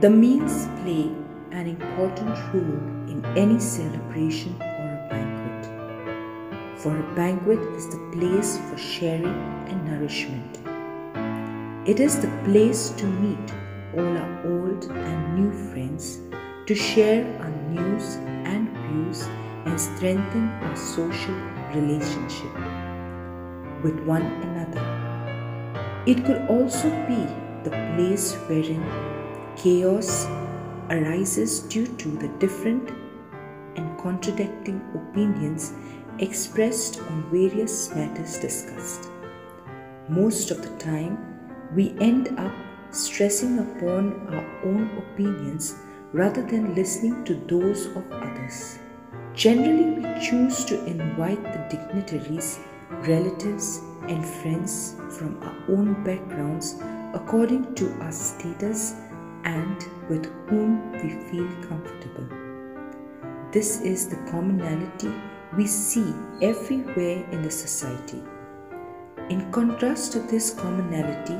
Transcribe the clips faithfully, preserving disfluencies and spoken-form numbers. The meals play an important role in any celebration or a banquet, for a banquet is the place for sharing and nourishment. It is the place to meet all our old and new friends, to share our news and views and strengthen our social relationship with one another. It could also be the place wherein chaos arises due to the different and contradicting opinions expressed on various matters discussed. Most of the time, we end up stressing upon our own opinions rather than listening to those of others. Generally, we choose to invite the dignitaries, relatives, and friends from our own backgrounds according to our status and with whom we feel comfortable. This is the commonality we see everywhere in the society. In contrast to this commonality,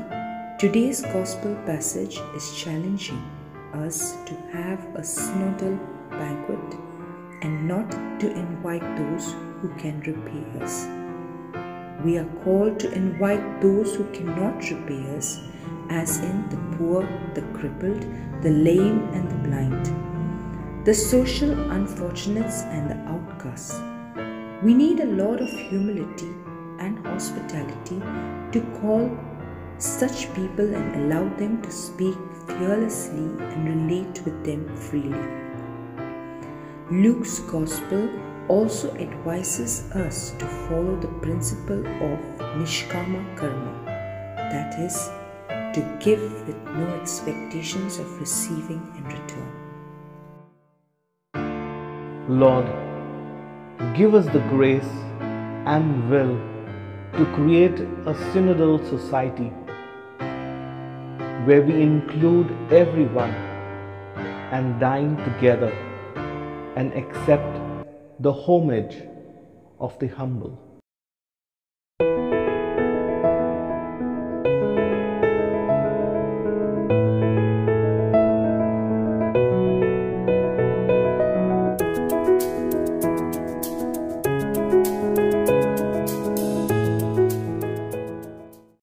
today's gospel passage is challenging us to have a snobbel banquet and not to invite those who can repay us. We are called to invite those who cannot repay us, as in the poor, the crippled, the lame and the blind, the social unfortunates and the outcasts. We need a lot of humility and hospitality to call such people and allow them to speak fearlessly and relate with them freely. Luke's Gospel also advises us to follow the principle of nishkama karma, that is, to give with no expectations of receiving in return. Lord, give us the grace and will to create a synodal society where we include everyone and dine together and accept the homage of the humble.